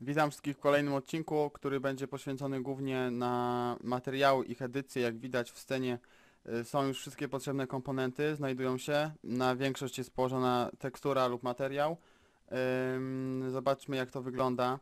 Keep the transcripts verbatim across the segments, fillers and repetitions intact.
Witam wszystkich w kolejnym odcinku, który będzie poświęcony głównie na materiały, ich edycję. Jak widać w scenie są już wszystkie potrzebne komponenty, znajdują się. Na większość jest położona tekstura lub materiał. Zobaczmy, jak to wygląda.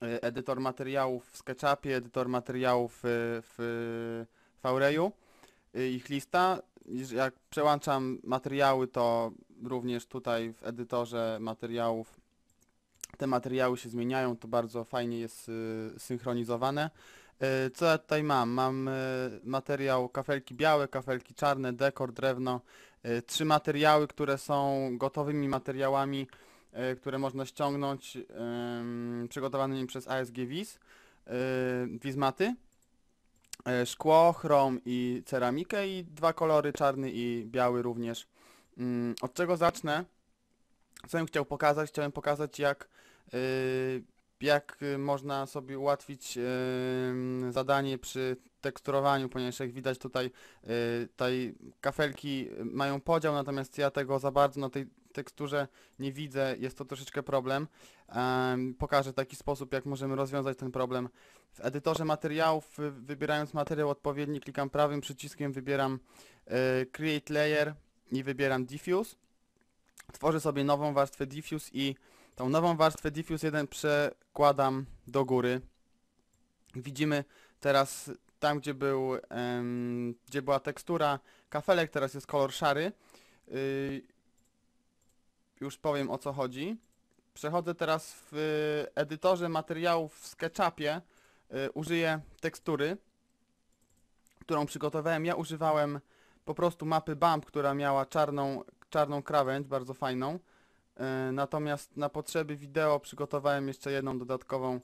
Edytor materiałów w SketchUpie, edytor materiałów w V-Rayu, ich lista. Jak przełączam materiały, to również tutaj w edytorze materiałów te materiały się zmieniają, to bardzo fajnie jest synchronizowane. Co ja tutaj mam? Mam materiał kafelki białe, kafelki czarne, dekor, drewno. Trzy materiały, które są gotowymi materiałami, które można ściągnąć, przygotowanymi przez A S G Viz, Vizmaty. Szkło, chrom i ceramikę i dwa kolory, czarny i biały również. Od czego zacznę? Co bym chciał pokazać? Chciałem pokazać, jak, jak można sobie ułatwić zadanie przy teksturowaniu, ponieważ jak widać tutaj, tutaj kafelki mają podział, natomiast ja tego za bardzo na tej teksturze nie widzę, jest to troszeczkę problem. Pokażę taki sposób, jak możemy rozwiązać ten problem. W edytorze materiałów, wybierając materiał odpowiedni, klikam prawym przyciskiem, wybieram Create Layer i wybieram Diffuse. Tworzę sobie nową warstwę Diffuse i tą nową warstwę Diffuse jeden przekładam do góry. Widzimy teraz tam, gdzie, był, em, gdzie była tekstura kafelek, teraz jest kolor szary. Yy, już powiem, o co chodzi. Przechodzę teraz w edytorze materiałów w SketchUpie. Yy, użyję tekstury, którą przygotowałem. Ja używałem po prostu mapy Bump, która miała czarną czarną krawędź, bardzo fajną. Natomiast na potrzeby wideo przygotowałem jeszcze jedną dodatkową,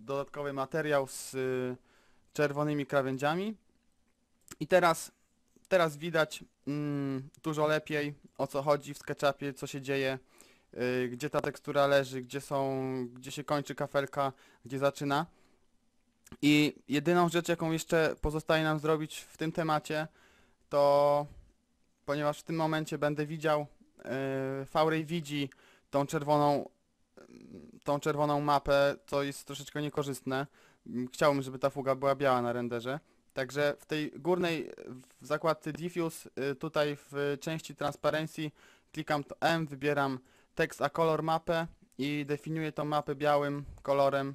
dodatkowy materiał z czerwonymi krawędziami. I teraz, teraz widać dużo lepiej, o co chodzi w SketchUpie, co się dzieje, gdzie ta tekstura leży, gdzie są, gdzie się kończy kafelka, gdzie zaczyna. I jedyną rzecz, jaką jeszcze pozostaje nam zrobić w tym temacie, to ponieważ w tym momencie będę widział, V-Ray widzi tą czerwoną, tą czerwoną mapę, co jest troszeczkę niekorzystne. Chciałbym, żeby ta fuga była biała na renderze. Także w tej górnej w zakładce Diffuse, tutaj w części Transparency klikam to M, wybieram tekst a kolor mapę i definiuję tą mapę białym kolorem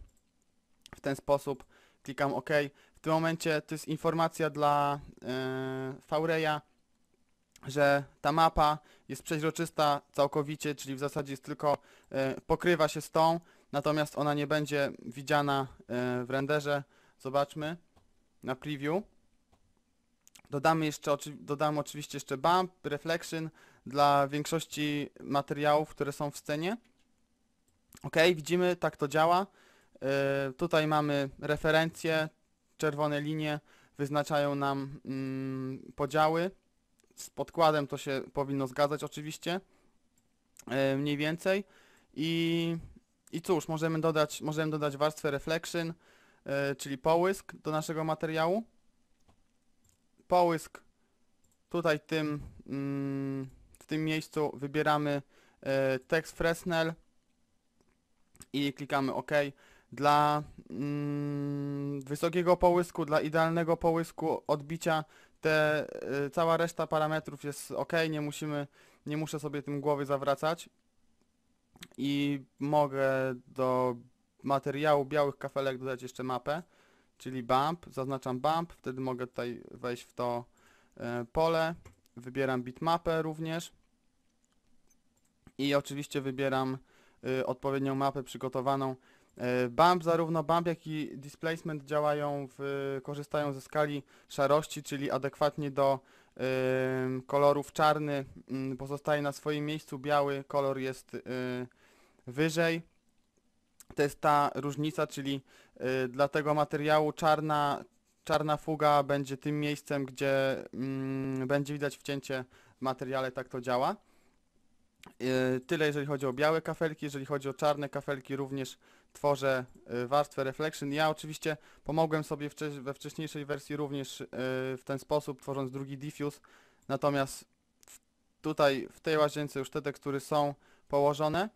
w ten sposób. Klikam OK. W tym momencie to jest informacja dla V-Raya, że ta mapa jest przeźroczysta całkowicie, czyli w zasadzie jest tylko e, pokrywa się z tą, natomiast ona nie będzie widziana e, w renderze. Zobaczmy na preview. Dodamy jeszcze, oczy, dodamy oczywiście jeszcze Bump, Reflection dla większości materiałów, które są w scenie. OK, widzimy, tak to działa. E, tutaj mamy referencje, czerwone linie wyznaczają nam mm, podziały. Z podkładem to się powinno zgadzać oczywiście, e, mniej więcej. I, i cóż, możemy dodać, możemy dodać warstwę Reflection, e, czyli połysk do naszego materiału. Połysk tutaj tym, mm, w tym miejscu wybieramy e, tekst Fresnel i klikamy OK. Dla mm, wysokiego połysku, dla idealnego połysku odbicia Te, y, cała reszta parametrów jest OK, nie musimy, nie muszę sobie tym głowy zawracać. I mogę do materiału białych kafelek dodać jeszcze mapę, czyli Bump, zaznaczam Bump, wtedy mogę tutaj wejść w to y, pole, wybieram bitmapę również i oczywiście wybieram y, odpowiednią mapę przygotowaną. Bump, zarówno Bump, jak i Displacement działają, w, korzystają ze skali szarości, czyli adekwatnie do y, kolorów. Czarny y, pozostaje na swoim miejscu, biały kolor jest y, wyżej. To jest ta różnica, czyli y, dla tego materiału czarna, czarna fuga będzie tym miejscem, gdzie y, będzie widać wcięcie w materiale, tak to działa. Tyle jeżeli chodzi o białe kafelki, jeżeli chodzi o czarne kafelki również tworzę warstwę Reflection. Ja oczywiście pomogłem sobie we wcześniejszej wersji również w ten sposób, tworząc drugi Diffuse, natomiast tutaj w tej łazience już te tekstury są położone.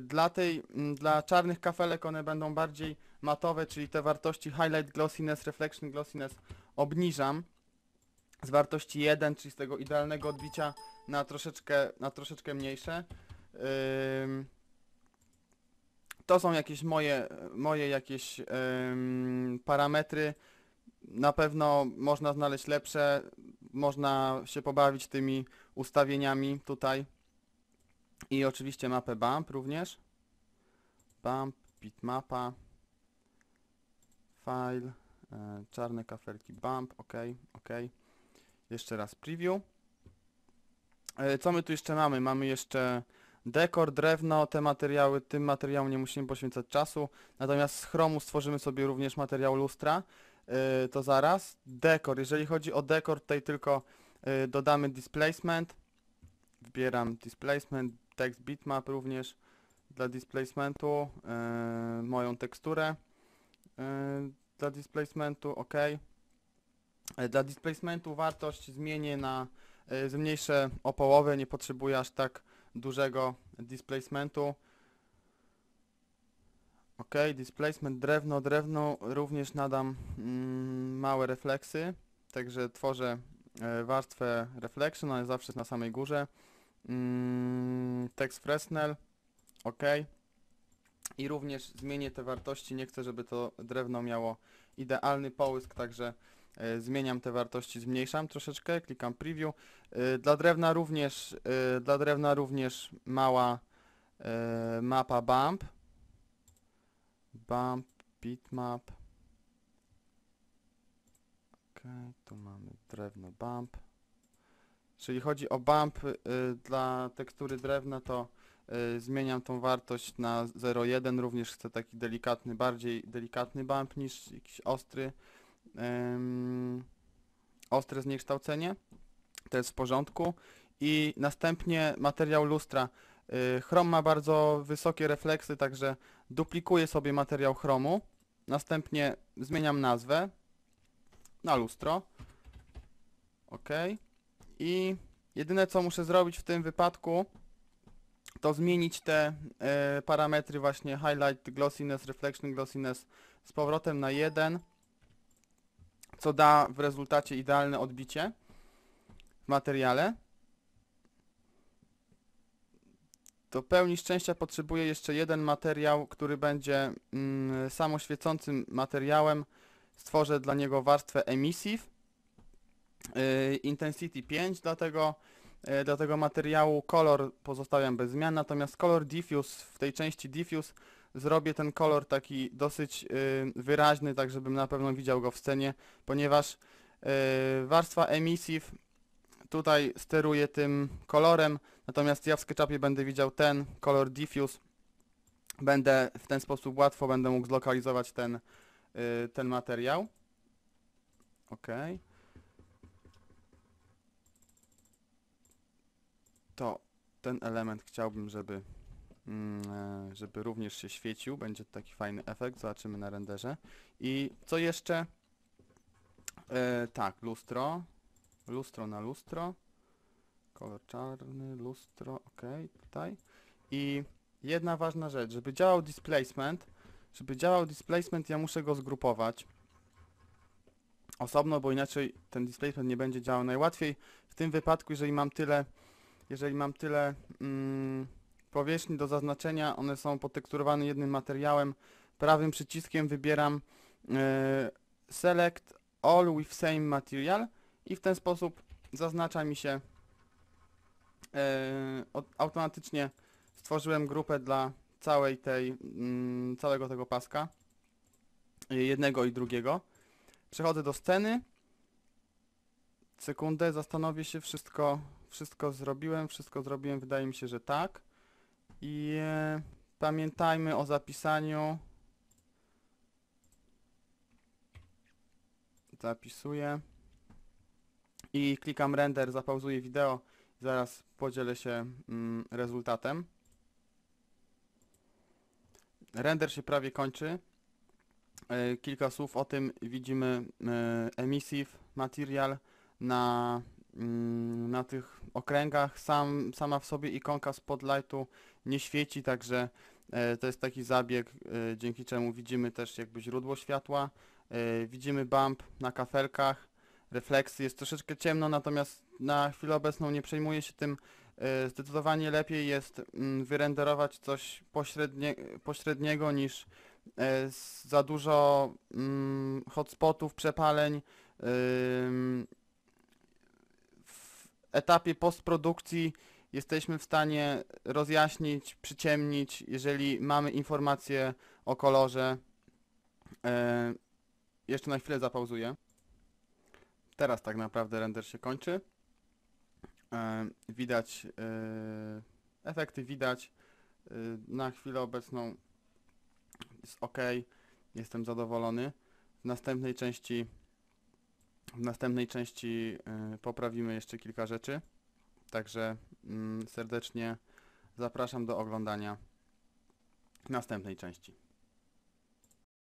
Dla, tej, dla czarnych kafelek one będą bardziej matowe, czyli te wartości Highlight, Glossiness, Reflection, Glossiness obniżam z wartości jeden, czyli z tego idealnego odbicia na troszeczkę, na troszeczkę mniejsze. To są jakieś moje, moje jakieś parametry. Na pewno można znaleźć lepsze, można się pobawić tymi ustawieniami tutaj. I oczywiście mapę Bump również. Bump, bitmapa, file, e, czarne kafelki Bump, ok, ok. Jeszcze raz preview. E, co my tu jeszcze mamy? Mamy jeszcze dekor, drewno, te materiały, tym materiałom nie musimy poświęcać czasu. Natomiast z chromu stworzymy sobie również materiał lustra. E, to zaraz. Dekor, jeżeli chodzi o dekor, tutaj tylko e, dodamy displacement. Wybieram displacement, tekst bitmap również dla displacementu, yy, moją teksturę yy, dla displacementu, ok. Dla displacementu wartość zmienię na, yy, zmniejszę o połowę, nie potrzebuję aż tak dużego displacementu. Ok, displacement, drewno, drewno również nadam yy, małe refleksy, także tworzę warstwę Reflection, ale zawsze jest na samej górze. Mm, tekst Fresnel, ok. I również zmienię te wartości, nie chcę, żeby to drewno miało idealny połysk, także y, zmieniam te wartości, zmniejszam troszeczkę, klikam preview. Y, dla drewna również, y, dla drewna również mała y, mapa Bump. Bump, bitmap. Okay, tu mamy drewno Bump. Jeżeli chodzi o Bump y, dla tekstury drewna, to y, zmieniam tą wartość na zero przecinek jeden. Również chcę taki delikatny, bardziej delikatny Bump niż jakiś ostry, y, ostre zniekształcenie. To jest w porządku. I następnie materiał lustra. Y, chrom ma bardzo wysokie refleksy, także duplikuję sobie materiał chromu. Następnie zmieniam nazwę na lustro, ok. I jedyne co muszę zrobić w tym wypadku, to zmienić te y, parametry właśnie Highlight, Glossiness, Reflection, Glossiness z powrotem na jeden, co da w rezultacie idealne odbicie w materiale. Do pełni szczęścia potrzebuję jeszcze jeden materiał, który będzie mm, samoświecącym materiałem. Stworzę dla niego warstwę Emissive, yy, Intensity pięć dla tego, yy, dla tego materiału, kolor pozostawiam bez zmian, natomiast kolor Diffuse, w tej części Diffuse zrobię ten kolor taki dosyć yy, wyraźny, tak żebym na pewno widział go w scenie, ponieważ yy, warstwa Emissive tutaj steruje tym kolorem, natomiast ja w SketchUpie będę widział ten kolor Diffuse, będę w ten sposób łatwo będę mógł zlokalizować ten ten materiał. Ok. To ten element chciałbym, żeby, żeby również się świecił. Będzie to taki fajny efekt. Zobaczymy na renderze. I co jeszcze? E, tak, lustro. Lustro na lustro. Kolor czarny, lustro. Ok, tutaj. I jedna ważna rzecz. Żeby działał displacement, Żeby działał displacement, ja muszę go zgrupować osobno, bo inaczej ten displacement nie będzie działał. Najłatwiej w tym wypadku, jeżeli mam tyle, jeżeli mam tyle mm, powierzchni do zaznaczenia, one są potekturowane jednym materiałem, prawym przyciskiem wybieram yy, Select All with Same Material i w ten sposób zaznacza mi się, yy, od, automatycznie stworzyłem grupę dla całej tej, całego tego paska, jednego i drugiego. Przechodzę do sceny. Sekundę, zastanowię się, wszystko, wszystko zrobiłem, wszystko zrobiłem, wydaje mi się, że tak. I e, pamiętajmy o zapisaniu. Zapisuję. I klikam render, zapauzuję wideo. Zaraz podzielę się mm, rezultatem. Render się prawie kończy. Yy, kilka słów o tym. Widzimy yy, Emissive Material na, yy, na tych okręgach. Sam, sama w sobie ikonka spotlightu nie świeci, także to jest taki zabieg, dzięki czemu widzimy też jakby źródło światła, widzimy bump na kafelkach, refleksy, jest troszeczkę ciemno, natomiast na chwilę obecną nie przejmuję się tym, zdecydowanie lepiej jest wyrenderować coś pośrednie, pośredniego niż za dużo hotspotów, przepaleń. W etapie postprodukcji jesteśmy w stanie rozjaśnić, przyciemnić, jeżeli mamy informację o kolorze. Jeszcze na chwilę zapauzuję. Teraz tak naprawdę render się kończy. Widać, efekty widać. Na chwilę obecną jest ok. Jestem zadowolony. W następnej części, w następnej części poprawimy jeszcze kilka rzeczy. Także serdecznie zapraszam do oglądania następnej części.